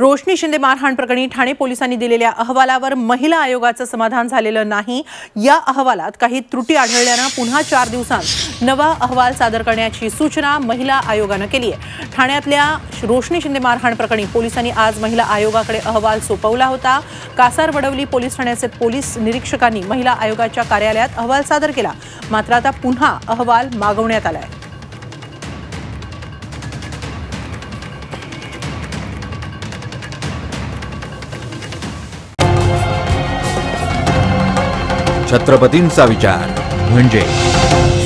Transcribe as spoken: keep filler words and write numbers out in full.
रोशनी शिंदे मारहाण प्रकरणी ठाणे पोलिसांनी दिलेल्या अहवालावर महिला आयोगाचं समाधान झालेलं नाही। या अहवालात काही त्रुटी आढळल्यानं पुन्हा चार दिवसांत नवा अहवाल सादर करण्याची सूचना महिला आयोगानं केली आहे। ठाण्यातल्या रोशनी शिंदे मारहाण प्रकरणी पोलिसांनी आज महिला आयोगाकडे अहवाल सोपवला होता। कासार वड़वली पोलीस ठाण्याचे पोलीस निरीक्षकांनी महिला आयोगाच्या कार्यालयात अहवाल सादर केला, मात्र आता पुन्हा अहवाल मागवण्यात आला आहे। छत्रपतींचा विचार म्हणजे